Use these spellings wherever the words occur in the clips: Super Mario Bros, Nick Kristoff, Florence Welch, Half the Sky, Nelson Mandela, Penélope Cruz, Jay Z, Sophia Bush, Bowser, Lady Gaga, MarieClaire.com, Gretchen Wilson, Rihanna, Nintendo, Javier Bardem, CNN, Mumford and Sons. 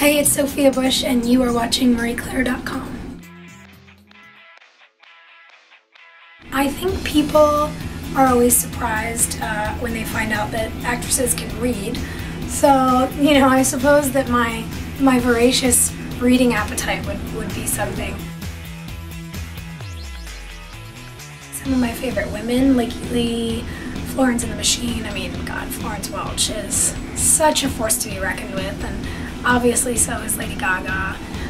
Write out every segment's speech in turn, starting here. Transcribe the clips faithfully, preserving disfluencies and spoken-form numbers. Hey, it's Sophia Bush, and you are watching Marie Claire dot com. I think people are always surprised uh, when they find out that actresses can read. So, you know, I suppose that my, my voracious reading appetite would, would be something. Some of my favorite women, like the Florence and the Machine. I mean, God, Florence Welch is such a force to be reckoned with, and obviously so is Lady Gaga.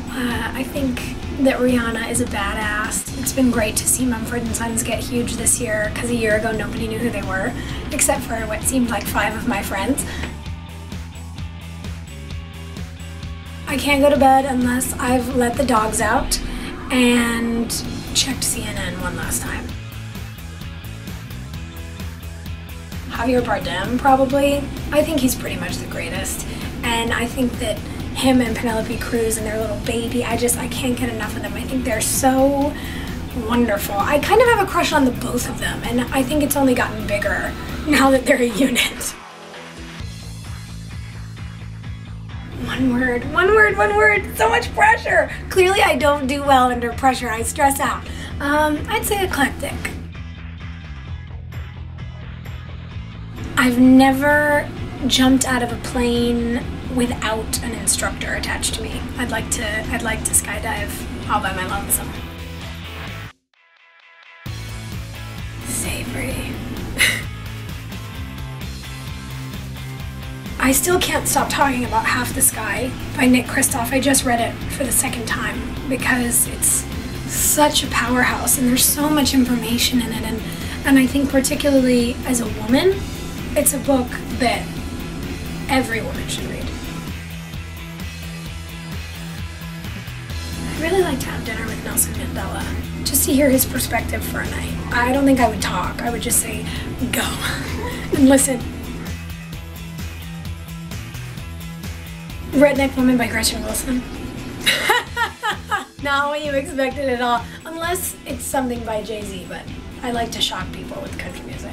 Uh, I think that Rihanna is a badass. It's been great to see Mumford and Sons get huge this year, because a year ago nobody knew who they were, except for what seemed like five of my friends. I can't go to bed unless I've let the dogs out and checked C N N one last time. Javier Bardem, probably. I think he's pretty much the greatest, and I think that him and Penelope Cruz and their little baby, I just, I can't get enough of them. I think they're so wonderful. I kind of have a crush on the both of them, and I think it's only gotten bigger now that they're a unit. One word, one word, one word, so much pressure! Clearly I don't do well under pressure, I stress out. Um, I'd say eclectic. I've never jumped out of a plane without an instructor attached to me. I'd like to, I'd like to skydive all by my lonesome. Savory. I still can't stop talking about Half the Sky by Nick Kristoff. I just read it for the second time because it's such a powerhouse and there's so much information in it, and, and I think particularly as a woman, it's a book that every woman should read. I'd really like to have dinner with Nelson Mandela, just to hear his perspective for a night. I don't think I would talk, I would just say, go, and listen. Redneck Woman by Gretchen Wilson. Not what you expected at all, unless it's something by Jay Z, but I like to shock people with country music.